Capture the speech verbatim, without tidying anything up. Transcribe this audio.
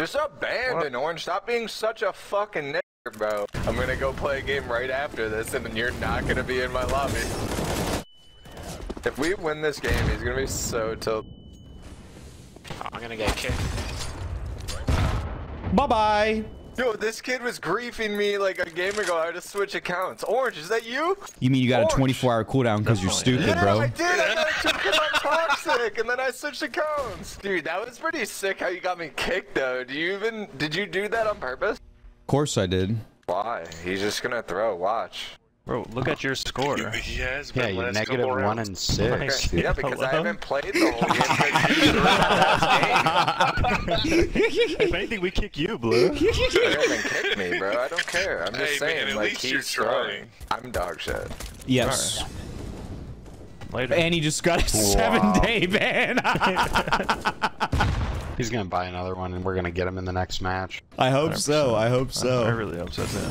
There's a band what? in Orange. Stop being such a fucking nigger, bro. I'm gonna go play a game right after this, and then you're not gonna be in my lobby. If we win this game, he's gonna be so tilt. I'm gonna get kicked. Bye bye. Yo, this kid was griefing me like a game ago. I had to switch accounts. Orange, is that you? You mean you got Orange. a twenty-four hour cooldown because you're stupid, yeah, bro? Yeah, I did. I got it because I'm toxic, and then I switched accounts. Dude, that was pretty sick how you got me kicked, though. Do you even? Did you do that on purpose? Of course I did. Why? He's just gonna throw. Watch. Bro, look at your score. You, yeah, yeah you're negative one and six. Yeah, because Hello? I haven't played the whole game. If anything, we kick you, Blue. You haven't kicked me, bro. I don't care. I'm just hey, saying, man, like, he's trying. I'm dog shit. Yes. Right. Later. And he just got a wow. seven day ban. He's gonna buy another one, and we're gonna get him in the next match. I hope one hundred percent. so. I hope so. I really hope so, too.